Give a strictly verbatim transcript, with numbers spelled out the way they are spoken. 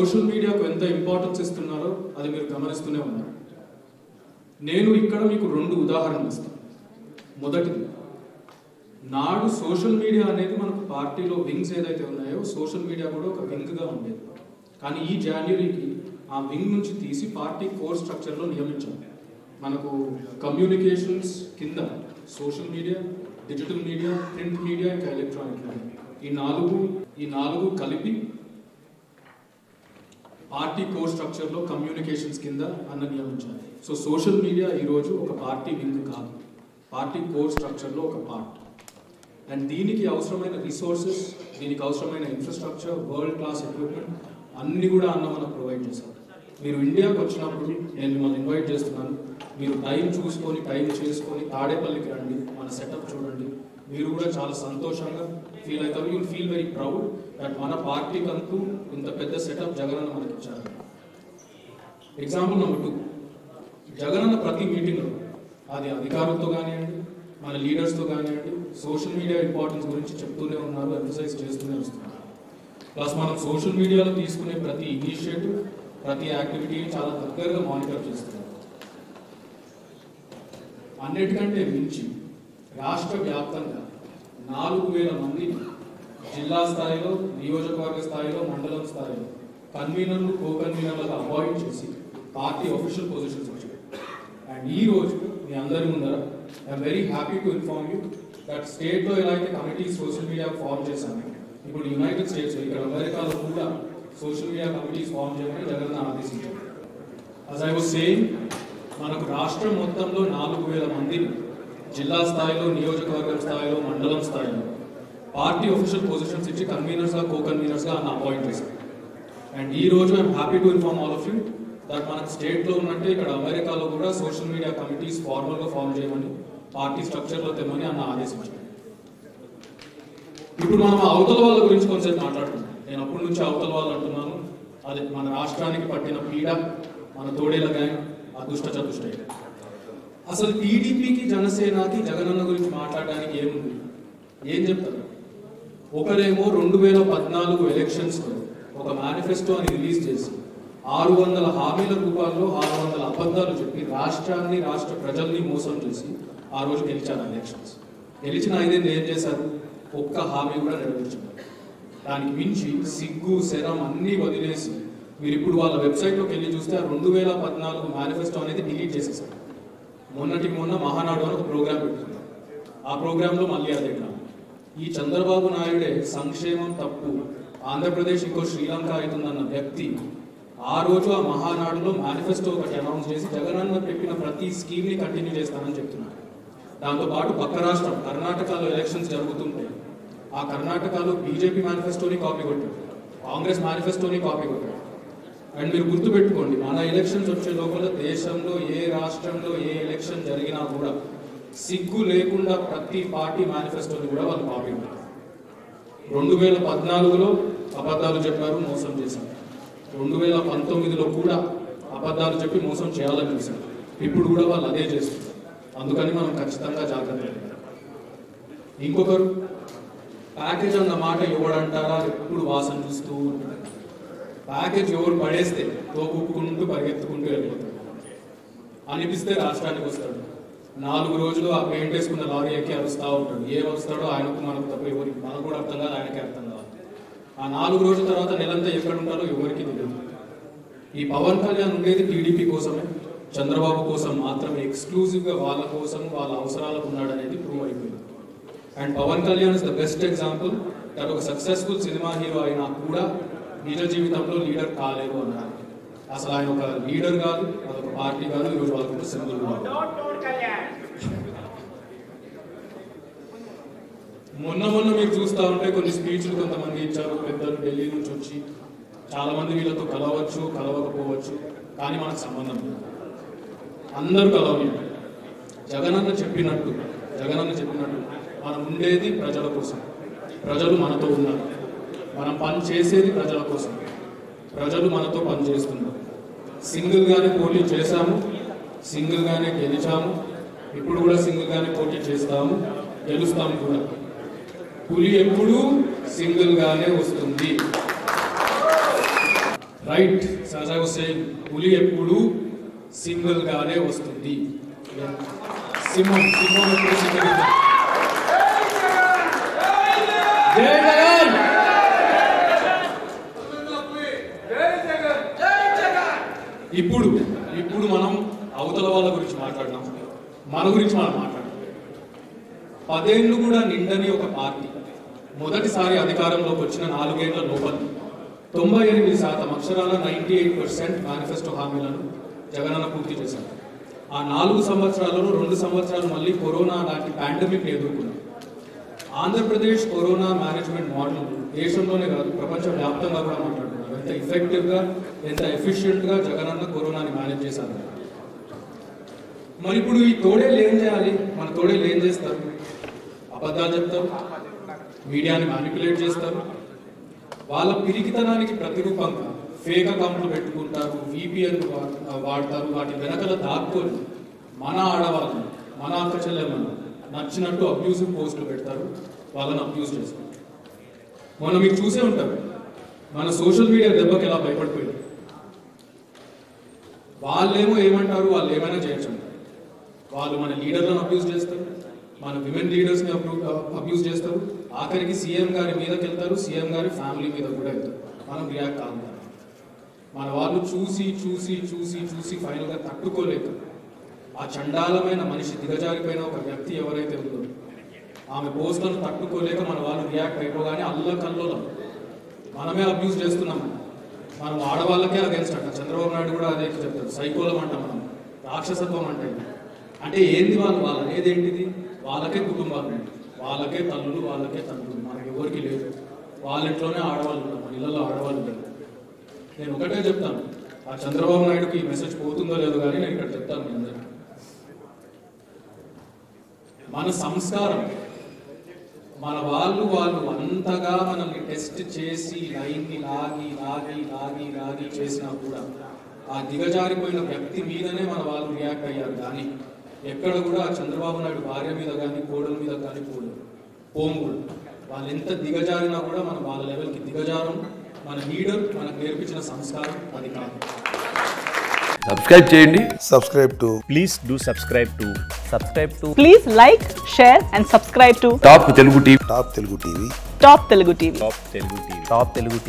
Social మీడియాకు ఎంత importance ఇస్తున్నారో అది మీరు గమనిస్తూనే ఉన్నారు. నేను ఇక్కడ మీకు రెండు ఉదాహరణలు ఇస్తాను. మొదటిది, నాడు సోషల్ మీడియా అనేది మనకు పార్టీలో వింగ్స్ ఏదైతే ఉన్నాయో సోషల్ మీడియా కూడా ఒక వింగ్గా ఉండేది. కానీ ఈ జనవరికి ఆ వింగ్ నుంచి తీసి పార్టీ కోర్ స్ట్రక్చర్లో నియమించాం. మనకు కమ్యూనికేషన్స్ కింద social media, digital media, print media, ఇంకా ఎలక్ట్రానిక్ మీడియా, ఈ నాలుగు ఈ నాలుగు కలిపి పార్టీ కోర్ స్ట్రక్చర్లో కమ్యూనికేషన్స్ కింద అన్న నియమించాలి. సో సోషల్ మీడియా ఈరోజు ఒక పార్టీ వింగ్ కాదు, పార్టీ కోర్ స్ట్రక్చర్లో ఒక పార్ట్. అండ్ దీనికి అవసరమైన రిసోర్సెస్, దీనికి అవసరమైన ఇన్ఫ్రాస్ట్రక్చర్, వరల్డ్ క్లాస్ ఎక్విప్మెంట్ అన్నీ కూడా అన్న మనకు ప్రొవైడ్ చేశారు. మీరు ఇండియాకు వచ్చినప్పుడు నేను మిమ్మల్ని ఇన్వైట్ చేస్తున్నాను, మీరు టైం చూసుకొని టైం చేసుకొని తాడేపల్లికి రండి, మన సెటప్ చూడండి. మీరు కూడా చాలా సంతోషంగా ఫీల్ అవుతారు. You feel very proud that మన పార్టీకి అంటూ ఇంత పెద్ద సెటప్ జగనన్న మనకి ఇచ్చారు. ఎగ్జాంపుల్ నెంబర్ టూ, జగనన్న ప్రతి మీటింగ్లో, అది అధికారులతో కానివ్వండి, మన లీడర్స్తో కానివ్వండి, సోషల్ మీడియా ఇంపార్టెన్స్ గురించి చెప్తూనే ఉన్నారు, ఎంఫసైజ్ చేస్తూనే వస్తున్నారు. ప్లస్ మనం సోషల్ మీడియాలో తీసుకునే ప్రతి ఇనిషియేటివ్, ప్రతి యాక్టివిటీ చాలా దగ్గరగా మానిటర్ చేస్తున్నారు. అన్నిటికంటే మించి రాష్ట్ర వ్యాప్తంగా నాలుగు వేల మంది జిల్లా స్థాయిలో, నియోజకవర్గ స్థాయిలో, మండలం స్థాయిలో కన్వీనర్లు, కో కన్వీనర్లకు అపాయింట్ చేసి పార్టీ అఫీషియల్ పొజిషన్స్ వచ్చాయి. అండ్ ఈరోజు మీ అందరి ముందర I'm very happy to inform you that స్టేట్లో ఎలా అయితే కమిటీ సోషల్ మీడియా ఫామ్ చేశాను, ఇప్పుడు యునైటెడ్ స్టేట్స్, ఇక్కడ అమెరికాలో కూడా సోషల్ మీడియా కమిటీస్ ఫామ్ చేయమని జగన్ ఆదేశించారు. అస్ ఐ వాజ్ సేయింగ్, మనకు రాష్ట్రం మొత్తంలో నాలుగు వేల మంది జిల్లా స్థాయిలో, నియోజకవర్గం స్థాయిలో, మండలం స్థాయిలో పార్టీ అఫీషియల్ పొజిషన్స్ ఇచ్చి కన్వీనర్స్గా, కో కన్వీనర్స్గా అన్న అపాయింట్ చేశారు. అండ్ ఈ రోజు I'm happy to inform all of you that మనకు స్టేట్లో ఉన్నట్టే ఇక్కడ అమెరికాలో కూడా సోషల్ మీడియా కమిటీస్ ఫార్మల్గా ఫామ్ చేయమని, పార్టీ స్ట్రక్చర్లో తెమ్మని అన్న ఆదేశించారు. ఇప్పుడు మనం అవతల వాళ్ళ గురించి కొంచెం మాట్లాడుతున్నాం. నేను అప్పటి నుంచి అవతల వాళ్ళు అంటున్నాను, అది మన రాష్ట్రానికి పట్టిన పీడ, మన తోడేల గ్యాంగ్, అదృష్ట చతుష్ట. అసలు టీడీపీకి, జనసేనకి జగనన్న గురించి మాట్లాడడానికి ఏముంది? ఏం చెప్తారు? ఒకరేమో రెండు వేల పద్నాలుగు ఎలక్షన్స్లో ఒక మేనిఫెస్టో అని రిలీజ్ చేసి ఆరు వందల హామీల రూపాల్లో ఆరు వందల అబద్ధాలు చెప్పి రాష్ట్రాన్ని, రాష్ట్ర ప్రజల్ని మోసం చేసి ఆ రోజు గెలిచారు ఎలక్షన్స్. గెలిచిన ఐదేళ్ళు ఏం చేశారు? ఒక్క హామీ కూడా నెరవేర్చారు. దానికి మించి సిగ్గు శరం అన్నీ వదిలేసి మీరు ఇప్పుడు వాళ్ళ వెబ్సైట్లోకి వెళ్ళి చూస్తే ఆ రెండు వేల పద్నాలుగు మేనిఫెస్టో అనేది డిలీట్ చేసేసారు. మొన్నటి మొన్న మహానాడు అని ఒక ప్రోగ్రామ్ పెట్టింది. ఆ ప్రోగ్రాంలో మళ్ళీ అదే ఈ చంద్రబాబు నాయుడే సంక్షేమం తప్పు, ఆంధ్రప్రదేశ్ ఇంకో శ్రీలంక అవుతుందన్న వ్యక్తి ఆ రోజు ఆ మహానాడులో మేనిఫెస్టో ఒకటి అనౌన్స్ చేసి జగనన్న పెట్టిన ప్రతి స్కీమ్ని కంటిన్యూ చేస్తానని చెప్తున్నారు. దాంతోపాటు పక్క రాష్ట్రం కర్ణాటకలో ఎలక్షన్స్ జరుగుతుంటాయి. ఆ కర్ణాటకలో బీజేపీ మేనిఫెస్టోని కాపీ కొట్టారు, కాంగ్రెస్ మేనిఫెస్టోని కాపీ కొట్టారు. అండ్ మీరు గుర్తుపెట్టుకోండి, మన ఎలక్షన్స్ వచ్చే లోపల దేశంలో ఏ రాష్ట్రంలో ఏ ఎలక్షన్ జరిగినా కూడా సిగ్గు లేకుండా ప్రతి పార్టీ మేనిఫెస్టోని కూడా వాళ్ళు కాపీ కొట్టారు. రెండు వేల పద్నాలుగులో అబద్ధాలు చెప్పారు, మోసం చేశారు. రెండు వేల పంతొమ్మిదిలో కూడా అబద్ధాలు చెప్పి మోసం చేయాలని చూశారు. ఇప్పుడు కూడా వాళ్ళు అదే చేస్తున్నారు. అందుకని మనం ఖచ్చితంగా జాగ్రత్త. ఇంకొకరు ప్యాకేజ్ అన్న మాట ఎవడంటారా ఎప్పుడు వాసన చూస్తూ ఉంటారు. ప్యాకేజ్ ఎవరు పడేస్తే తోపుకుంటూ పరిగెత్తుకుంటూ వెళ్ళిపోతాడు, అనిపిస్తే రాష్ట్రానికి వస్తాడు. నాలుగు రోజులు ఆ పెయింట్ వేసుకున్న లారీ ఎక్కి అరుస్తూ ఉంటాడు. ఏం వస్తాడో ఆయనకు మనకు తప్ప ఎవరికి, మనకు కూడా అర్థం కాదు, ఆయనకే అర్థం కాదు. ఆ నాలుగు రోజుల తర్వాత నెలంతా ఎక్కడ ఉంటారో ఎవరికి తెలియదు. ఈ పవన్ కళ్యాణ్ ఉండేది టీడీపీ కోసమే, చంద్రబాబు కోసం మాత్రమే, ఎక్స్క్లూజివ్గా వాళ్ళ కోసం, వాళ్ళ అవసరాలకు ఉన్నాడనేది ప్రూవ్ అయిపోయింది. And Pawan Kalyan is the best example తను ఒక సక్సెస్ఫుల్ సినిమా హీరో అయినా కూడా నిజ జీవితంలో లీడర్ కాలేదు అన్నారు. అసలు ఆయన ఒక లీడర్ కాదు, అదొక పార్టీ కాదు, ఈరోజు వాళ్ళకు సింబల్ కాదు. మొన్న మొన్న మీరు చూస్తూ ఉంటే కొన్ని స్పీచ్లు కొంతమంది ఇచ్చారు, పెద్దలు ఢిల్లీ నుంచి వచ్చి. చాలామంది వీళ్ళతో కలవచ్చు, కలవకపోవచ్చు, కానీ మనకు సంబంధం లేదు, అందరూ కలవలేదు. జగనన్న చెప్పినట్టు జగనన్న చెప్పినట్టు మనం ఉండేది ప్రజల కోసం, ప్రజలు మనతో ఉన్నారు. మనం పని చేసేది ప్రజల కోసం, ప్రజలు మనతో పని చేస్తున్నారు. సింగిల్గానే పోటీ చేశాము, సింగిల్గానే గెలిచాము, ఇప్పుడు కూడా సింగిల్గానే పోటీ చేస్తాము, గెలుస్తాము కూడా. పులి ఎప్పుడూ సింగిల్గానే వస్తుంది. రైట్ సజా హుస్సేన్ పులి ఎప్పుడు సింగిల్ గానే వస్తుంది సింహం సింహం ఎప్పుడు సింగిల్ జై జగన్ జై జగన్ జై జగన్ ఇప్పుడు ఇప్పుడు మనం అవతల వాళ్ళ గురించి మాట్లాడదాం మన గురించి మనం మాట్లాడదాం పదేళ్ళు కూడా నిండని ఒక పార్టీ మొదటిసారి అధికారంలోకి వచ్చిన నాలుగేళ్ల లోపల तोबई एन शात अक्षर नयी एट पर्सेंट मेनिफेस्टो हामील जगन पूर्ति आ नागुव संवसरा रू संवस मल्ल करोना लाट pandemic Andhra Pradesh corona management model देश में प्रपंच व्याप्त माटा effective efficient Jagan corona manage मैं इपड़ी तोड़े चेयर मन तोड़े अबद्धा मीडिया मैनिपुलेट వాళ్ళ పిరికితనానికి ప్రతిరూపంగా ఫేక్ అకౌంట్లు పెట్టుకుంటారు విపిఎన్ వాడతారు వాటి వెనకల దాక్కుని మన ఆడవాళ్ళని మన అక్కచెల్లెమన్న నచ్చినట్టు అబ్యూసివ్ పోస్టులు పెడతారు వాళ్ళని అబ్యూస్ చేస్తారు మనం మీరు చూసే ఉంటారు మన సోషల్ మీడియా దెబ్బకి ఎలా భయపడిపోయింది వాళ్ళేమో ఏమంటారు వాళ్ళు ఏమైనా చేయొచ్చు వాళ్ళు మన లీడర్లను అబ్యూస్ చేస్తారు మన విమెన్ లీడర్స్ ని అబ్యూస్ చేస్తారు ఆఖరికి సీఎం గారి మీదకి వెళ్తారు సీఎం గారి ఫ్యామిలీ మీద కూడా వెళ్తారు మనం రియాక్ట్ అవుతాం మన వాళ్ళు చూసి చూసి చూసి చూసి ఫైనల్ గా తట్టుకోలేక ఆ చండాలమైన మనిషి దిగజారిపోయిన ఒక వ్యక్తి ఎవరైతే ఉందో ఆమె పోస్టును తట్టుకోలేక మన వాళ్ళు రియాక్ట్ అయిపోగానే అల్లకల్లోలం మనమే అబ్యూస్ చేస్తున్నాం మనం ఆడవాళ్ళకే అగైన్స్ట్ అంట చంద్రబాబు నాయుడు కూడా అదే చెప్తారు సైకోలం అంటాం మనం రాక్షసత్వం అంటే అంటే ఏంది వాళ్ళు వాళ్ళ ఏదేంటిది వాళ్ళకే కుటుంబాలు వాళ్ళకే తల్లులు వాళ్ళకే తండ్రులు మనకి ఎవరికి లేదు వాళ్ళ ఇంట్లోనే ఆడవాళ్ళు ఉన్నారు మన ఇళ్ళలో ఆడవాళ్ళు లేదు నేను ఒకటే చెప్తాను ఆ చంద్రబాబు నాయుడుకి ఈ మెసేజ్ పోతుందో లేదో కానీ నేను ఇక్కడ చెప్తాను మీ అందరికీ మన సంస్కారం మన వాళ్ళు వాళ్ళు అంతగా మనల్ని టెస్ట్ చేసి లైన్ని లాగి లాగి లాగి లాగి చేసినా కూడా ఆ దిగజారిపోయిన వ్యక్తి మీదనే మన వాళ్ళు రియాక్ట్ అయ్యారు కానీ ఎక్కడ కూడా చంద్రబాబు నాయుడు భార్య మీద కానీ కోడల మీద కానీ పోడు పోంగుడు వాళ్ళు ఎంత దిగజారినా కూడా మన వాళ్ళ లెవెల్కి దిగజారం మన లీడర్ మనకు నేర్పించిన సంస్కారం అది కాదు సబ్స్క్రైబ్ చేయండి subscribe to please do subscribe to subscribe to please like share and subscribe to top Telugu TV top Telugu TV top Telugu TV top Telugu TV top Telugu TV